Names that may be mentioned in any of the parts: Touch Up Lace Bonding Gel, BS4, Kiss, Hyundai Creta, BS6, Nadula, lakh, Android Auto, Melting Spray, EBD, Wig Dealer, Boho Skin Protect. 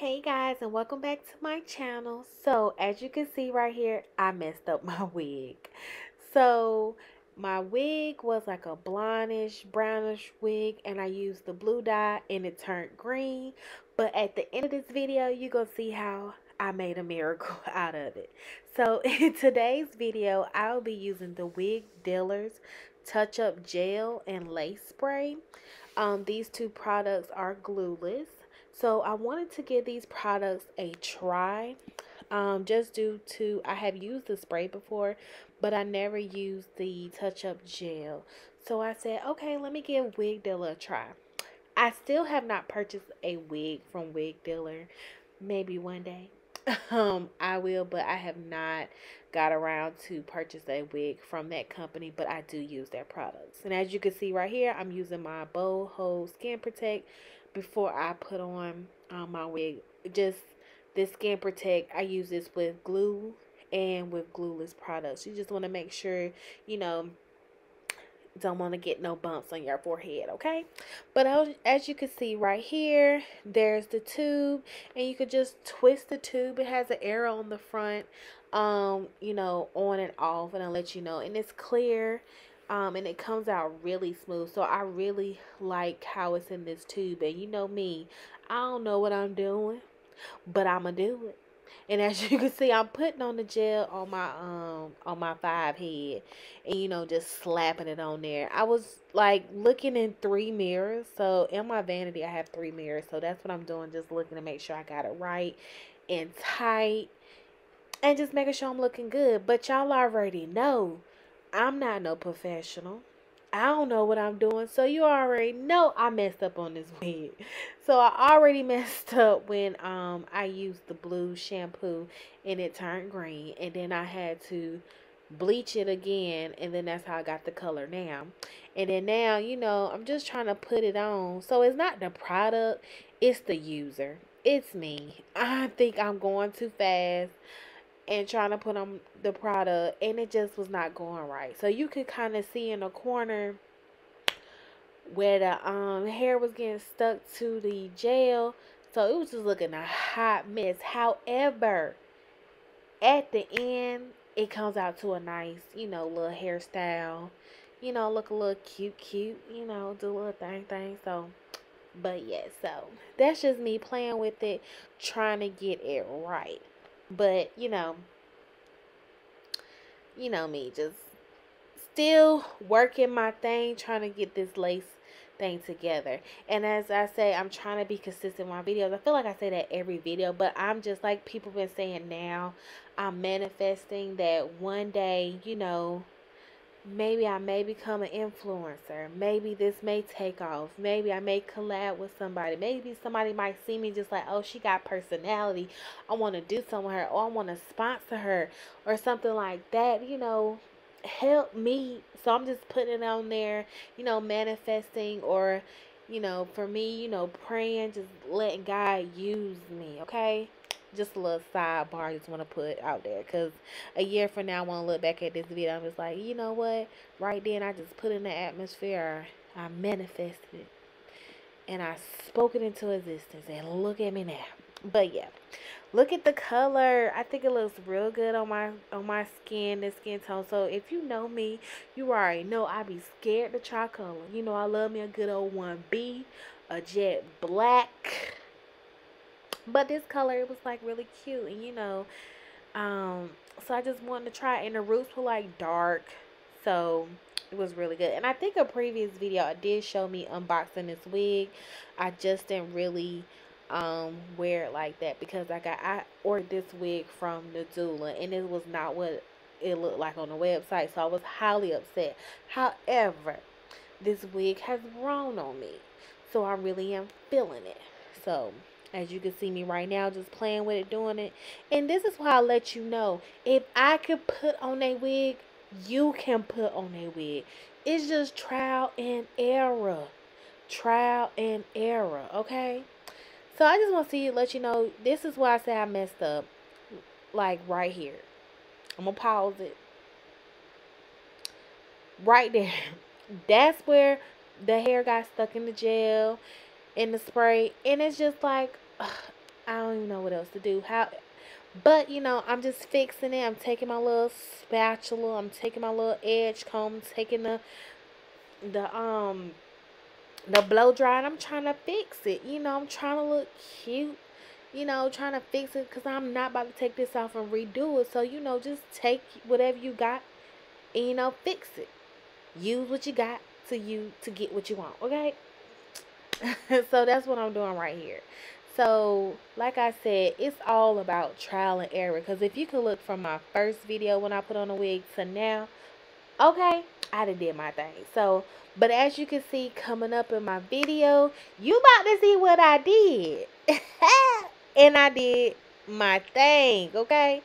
Hey guys, and welcome back to my channel. So as you can see right here, I messed up my wig. So my wig was like a blondish, brownish wig, and I used the blue dye and it turned green. But at the end of this video, you're gonna see how I made a miracle out of it. So in today's video, I'll be using the Wig Dealer's Touch Up Gel and Lace Spray. These two products are glueless. So I wanted to give these products a try, just due to I have used the spray before, but I never used the touch-up gel. So I said, okay, let me give Wig Dealer a try. I still have not purchased a wig from Wig Dealer. Maybe one day I will, but I have not got around to purchase a wig from that company, but I do use their products. And as you can see right here, I'm using my Boho Skin Protect before I put on my wig. Just this Skin Protect, I use this with glue and with glueless products. You just want to make sure, you know, don't want to get no bumps on your forehead, okay? But as you can see right here, there's the tube, and you could just twist the tube. It has an arrow on the front, you know, on and off, and I'll let you know. And it's clear, and it comes out really smooth. So I really like how it's in this tube. And you know me, I don't know what I'm doing, but I'm gonna do it. And as you can see, I'm putting on the gel on my 5 head, and you know, just slapping it on there. I was like looking in 3 mirrors. So in my vanity, I have 3 mirrors. So that's what I'm doing, just looking to make sure I got it right and tight, and just making sure I'm looking good. But y'all already know I'm not no professional. I don't know what I'm doing. So you already know I messed up on this wig. So I already messed up when I used the blue shampoo and it turned green. And then I had to bleach it again. And then that's how I got the color now. And then now, you know, I'm just trying to put it on. So it's not the product. It's the user. It's me. I think I'm going too fast and trying to put on the product, and it just was not going right. So you could kind of see in the corner where the hair was getting stuck to the gel. So it was just looking a hot mess. However, at the end, it comes out to a nice, you know, little hairstyle. You know, look a little cute, you know, do a little thing. So, but yeah, so that's just me playing with it, trying to get it right. But, you know me, just still working my thing, trying to get this lace thing together. And as I say, I'm trying to be consistent with my videos. I feel like I say that every video, but I'm just like people been saying now, I'm manifesting that one day, you know, maybe I may become an influencer. Maybe this may take off. Maybe I may collab with somebody. Maybe somebody might see me just like, oh, she got personality. I want to do something with her, or I want to sponsor her or something like that. You know, help me. So I'm just putting it on there, you know, manifesting, or, you know, for me, you know, praying, just letting God use me, okay? Just a little sidebar I just want to put out there, because a year from now I want to look back at this video. I'm just like, you know what, right then I just put in the atmosphere, I manifested it, and I spoke it into existence, and look at me now. But yeah, look at the color. I think it looks real good on my skin, the skin tone. So if you know me, you already know I be scared to try color. You know I love me a good old 1B, a jet black. But this color, it was like really cute, and you know, so I just wanted to try it. And the roots were like dark, so it was really good. And I think a previous video I did show me unboxing this wig. I just didn't really wear it like that, because I ordered this wig from Nadula, and it was not what it looked like on the website, so I was highly upset. However, this wig has grown on me, so I really am feeling it. So as you can see me right now, just playing with it, doing it. And this is why I let you know, if I could put on a wig, you can put on a wig. It's just trial and error. Trial and error, okay? So I just want to let you know, this is why I say I messed up. Like right here. I'm going to pause it. Right there. That's where the hair got stuck in the gel, in the spray. And it's just like, ugh, I don't even know what else to do. But, you know, I'm just fixing it. I'm taking my little spatula. I'm taking my little edge comb. Taking the blow dryer. And I'm trying to fix it. You know, I'm trying to look cute. You know, trying to fix it. Because I'm not about to take this off and redo it. So, you know, just take whatever you got and, you know, fix it. Use what you got to get what you want. Okay? So, that's what I'm doing right here. So, like I said, it's all about trial and error. Because if you can look from my first video when I put on a wig to now, okay, I done did my thing. So, but as you can see coming up in my video, you about to see what I did. And I did my thing, okay?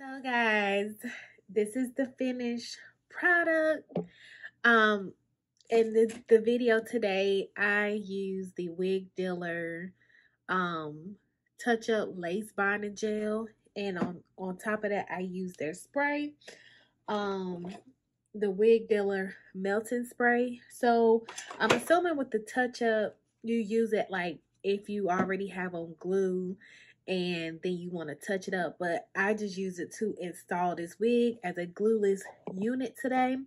So, guys, this is the finished product. In the video today, I used the Wig Dealer Touch Up Lace Bonding Gel. And on top of that, I used their spray, the Wig Dealer Melting Spray. So, I'm assuming with the Touch Up, you use it like if you already have on glue and then you want to touch it up. But I just use it to install this wig as a glueless unit today.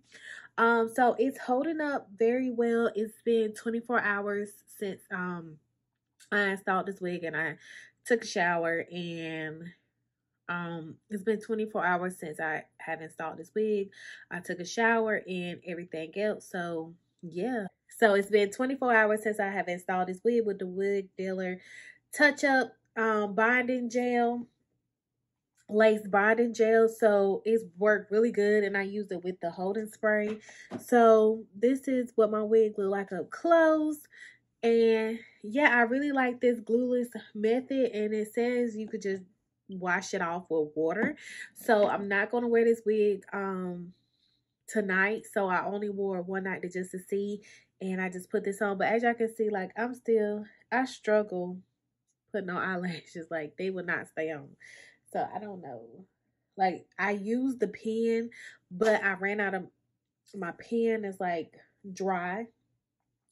So it's holding up very well. It's been 24 hours since I installed this wig, and I took a shower, and it's been 24 hours since I have installed this wig. I took a shower and everything else. So yeah. So it's been 24 hours since I have installed this wig with the Wig Dealer Touch Up bonding gel. Lace bonding gel. So it's worked really good, and I used it with the holding spray. So this is what my wig look like up close. And yeah, I really like this glueless method, and it says you could just wash it off with water. So I'm not going to wear this wig tonight. So I only wore one night just to see, and I just put this on. But as y'all can see, like, I struggle putting on eyelashes. Like, they would not stay on. So I don't know, like, I used the pen, but I ran out of my pen is like dry.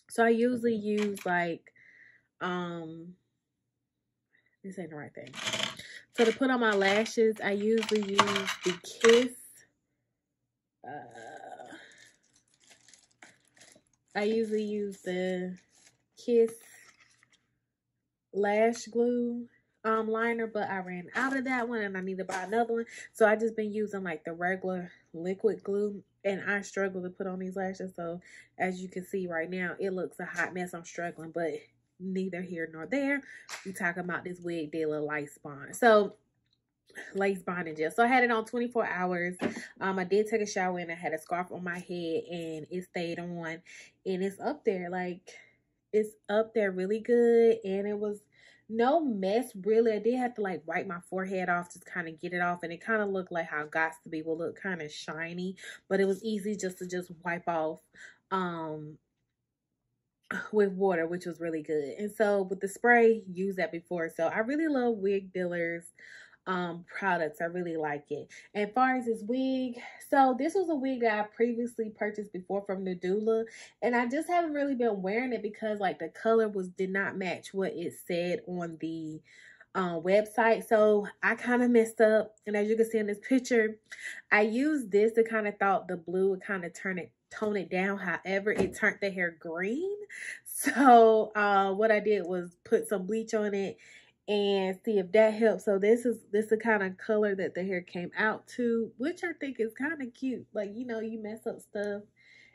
So I usually use like, this ain't the right thing. So to put on my lashes, I usually use the Kiss. I usually use the Kiss lash glue liner, but I ran out of that one and I need to buy another one. So I just been using like the regular liquid glue, and I struggle to put on these lashes. So as you can see right now, it looks a hot mess. I'm struggling, but neither here nor there. We talking about this Wig Dealer lace bonding gel. So I had it on 24 hours. I did take a shower, and I had a scarf on my head, and it stayed on, and it's up there. Like, it's up there really good, and it was no mess, really. I did have to, like, wipe my forehead off, just kind of get it off, and it kind of looked like how Gots to Be will look, kind of shiny, but it was easy just to wipe off with water, which was really good. And so with the spray, use that before. So I really love Wig Dealer's products. I really like it. And far as this wig, so this was a wig that I previously purchased before from Nadula, and I just haven't really been wearing it because, like, the color did not match what it said on the website. So I kind of messed up, and as you can see in this picture, I used this to kind of thought the blue would kind of tone it down. However, it turned the hair green. So what I did was put some bleach on it and see if that helps. So this is the kind of color that the hair came out to, which I think is kind of cute. Like, you know, you mess up stuff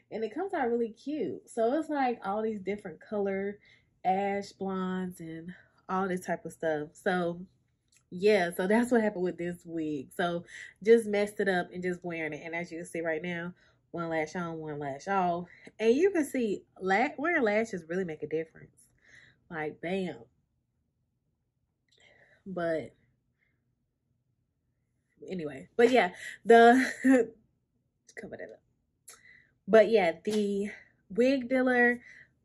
and it comes out really cute. So it's like all these different color ash blondes and all this type of stuff. So yeah, so that's what happened with this wig. So just messed it up and just wearing it. And as you can see right now, one lash on, one lash off. And you can see wearing lashes really make a difference. Like, bam. But anyway, but yeah, cover that up. But yeah, the Wig Dealer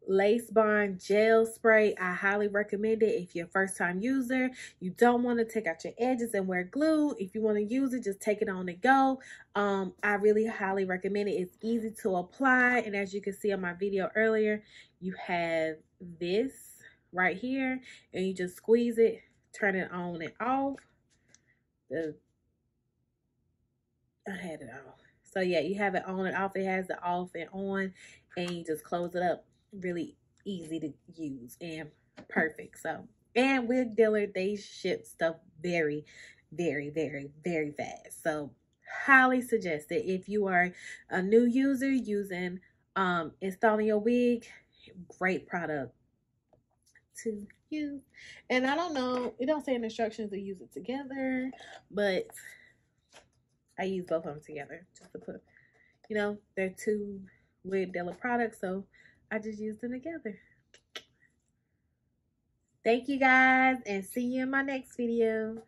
Lace Bond Gel Spray, I highly recommend it. If you're a first-time user, you don't want to take out your edges and wear glue. If you want to use it, just take it on the go. I really highly recommend it. It's easy to apply, and as you can see on my video earlier, you have this right here, and you just squeeze it, turn it on and off. I had it on. So yeah, you have it on and off. It has the off and on, and you just close it up. Really easy to use and perfect. So, and Wig Dealer, they ship stuff very, very, very, very fast. So highly suggest it. If you are a new user using installing your wig, great product to use. And I don't know, it don't say in the instructions to use it together, but I use both of them together just to put, you know, they're two Wig Dealer products, so I just use them together. Thank you guys, and see you in my next video.